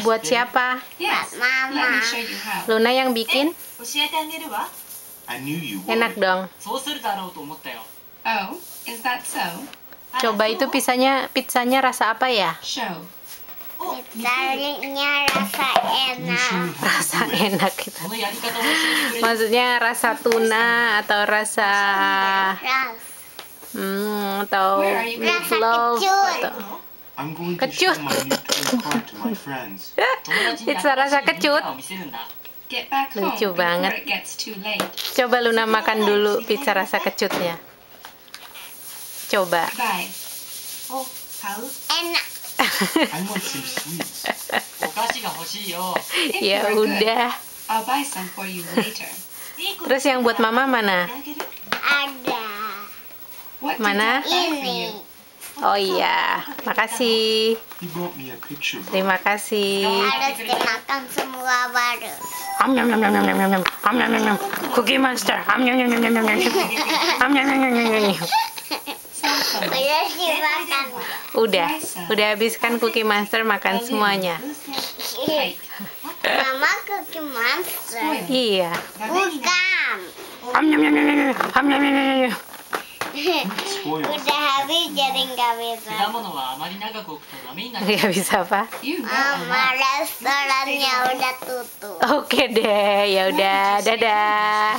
Buat siapa? Mama. Luna yang bikin? Enak dong. Oh, is that so? Coba itu pizzanya rasa apa ya? Pizzanya rasa enak. Rasa enak gitu. Maksudnya rasa tuna atau rasa atau meatloaf atau kecut. Pizza rasa kecut. Lucu banget. Coba Luna makan dulu pizza rasa kecutnya. Coba. Enak. Ya udah. Terus yang buat mama mana? Ada. Mana? Ini. Oh iya, makasih. Terima kasih. Harus dimakan semua baru. Cookie Monster. Udah habiskan Cookie Monster, makan semuanya. Mama Cookie Monster. Iya. Bukan. Udah habis jadi nggak bisa. Nggak bisa apa? Restorannya udah tutup. Oke deh, ya udah, dadah.